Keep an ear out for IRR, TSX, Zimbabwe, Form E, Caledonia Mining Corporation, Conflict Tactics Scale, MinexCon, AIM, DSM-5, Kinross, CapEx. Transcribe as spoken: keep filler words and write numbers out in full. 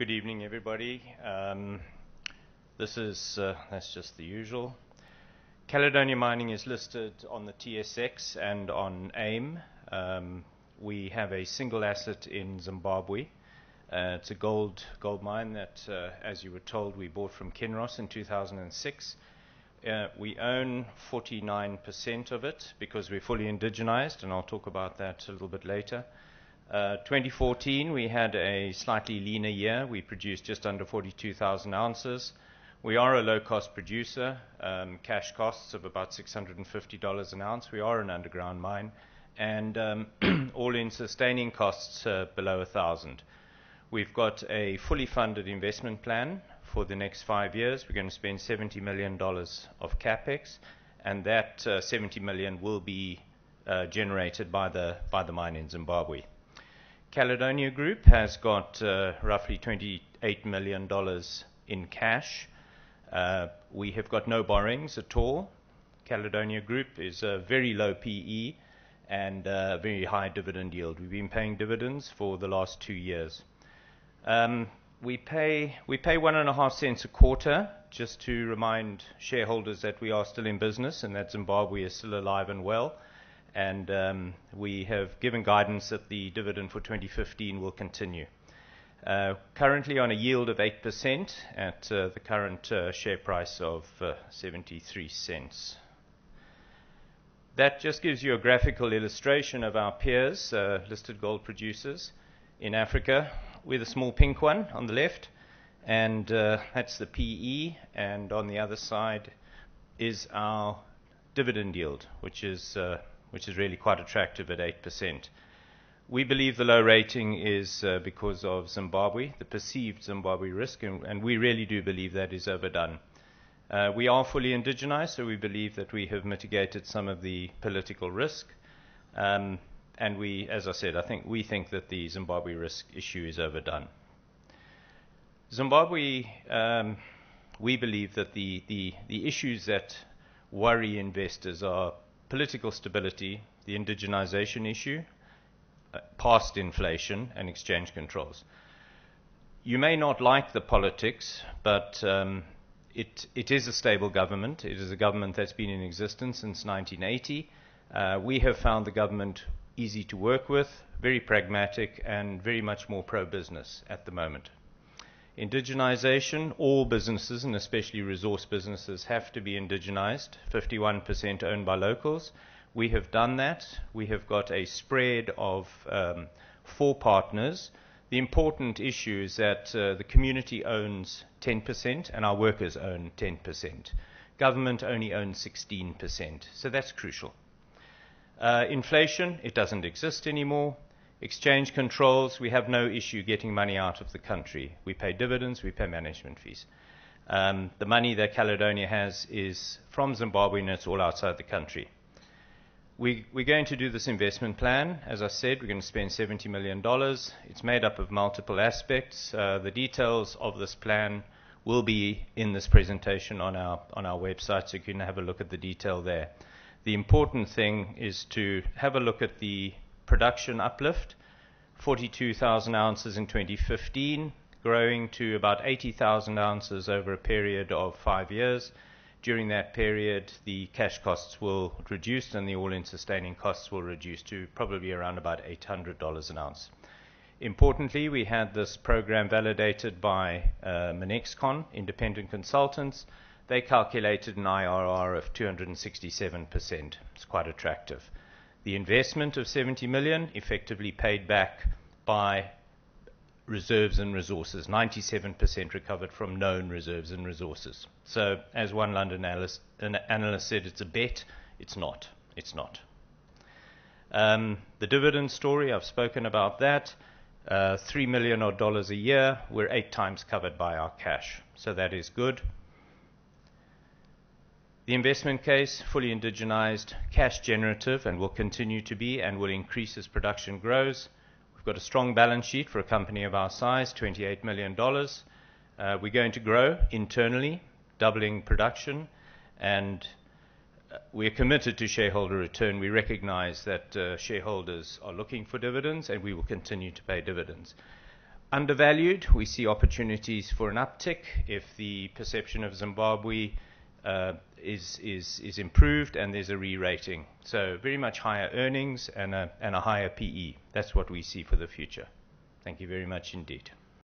Good evening, everybody. Um, this is, uh, that's just the usual. Caledonia Mining is listed on the T S X and on AIM. Um, we have a single asset in Zimbabwe. Uh, it's a gold, gold mine that, uh, as you were told, we bought from Kinross in two thousand six. Uh, we own forty-nine percent of it because we're fully indigenized, and I'll talk about that a little bit later. Uh, twenty fourteen, we had a slightly leaner year. We produced just under forty-two thousand ounces. We are a low-cost producer, um, cash costs of about six hundred fifty dollars an ounce. We are an underground mine, and um, all-in sustaining costs uh, below one thousand. We've got a fully funded investment plan for the next five years. We're going to spend seventy million dollars of CapEx, and that uh, seventy million dollars will be uh, generated by the, by the mine in Zimbabwe. Caledonia Group has got uh, roughly twenty-eight million dollars in cash. Uh, we have got no borrowings at all. Caledonia Group is a very low P E and a very high dividend yield. We've been paying dividends for the last two years. Um, we pay we pay one and a half cents a quarter, just to remind shareholders that we are still in business and that Zimbabwe is still alive and well. And um, we have given guidance that the dividend for twenty fifteen will continue. Uh, currently on a yield of eight percent at uh, the current uh, share price of uh, seventy-three cents. That just gives you a graphical illustration of our peers, uh, listed gold producers in Africa. We're the small pink one on the left, and uh, that's the P E, and on the other side is our dividend yield, which is uh, which is really quite attractive at eight percent. We believe the low rating is uh, because of Zimbabwe, the perceived Zimbabwe risk, and, and we really do believe that is overdone. Uh, we are fully indigenized, so we believe that we have mitigated some of the political risk. Um, and we, as I said, I think we think that the Zimbabwe risk issue is overdone. Zimbabwe, um, we believe that the, the, the issues that worry investors are political stability, the indigenization issue, Uh, past inflation and exchange controls. You may not like the politics, but um, it, it is a stable government. It is a government that's been in existence since nineteen eighty. Uh, we have found the government easy to work with, very pragmatic, and very much more pro-business at the moment. Indigenization, all businesses, and especially resource businesses, have to be indigenized, fifty-one percent owned by locals. We have done that. We have got a spread of um, four partners. The important issue is that uh, the community owns ten percent and our workers own ten percent. Government only owns sixteen percent, so that's crucial. Uh, inflation, it doesn't exist anymore. Exchange controls, we have no issue getting money out of the country. We pay dividends, we pay management fees. Um, the money that Caledonia has is from Zimbabwe and it's all outside the country. We, we're going to do this investment plan. As I said, we're going to spend seventy million dollars. It's made up of multiple aspects. Uh, the details of this plan will be in this presentation on our, on our website, so you can have a look at the detail there. The important thing is to have a look at the production uplift, forty-two thousand ounces in twenty fifteen, growing to about eighty thousand ounces over a period of five years. During that period, the cash costs will reduce and the all-in sustaining costs will reduce to probably around about eight hundred dollars an ounce. Importantly, we had this program validated by uh, MinexCon, independent consultants. They calculated an I R R of two hundred sixty-seven percent. It's quite attractive. The investment of seventy million dollars effectively paid back by reserves and resources, ninety-seven percent recovered from known reserves and resources. So as one London analyst, an analyst said, it's a bet. It's not. It's not. Um, the dividend story, I've spoken about that. Uh, three million dollars odd dollars a year. We're eight times covered by our cash. So that is good. The investment case, fully indigenized, cash generative, and will continue to be and will increase as production grows. We've got a strong balance sheet for a company of our size, twenty-eight million dollars. Uh, we're going to grow internally, doubling production, and we're committed to shareholder return. We recognize that uh, shareholders are looking for dividends, and we will continue to pay dividends. undervalued. We see opportunities for an uptick if the perception of Zimbabwe uh, is, is, is improved and there's a re-rating. So very much higher earnings and a, and a higher P E. That's what we see for the future. Thank you very much indeed.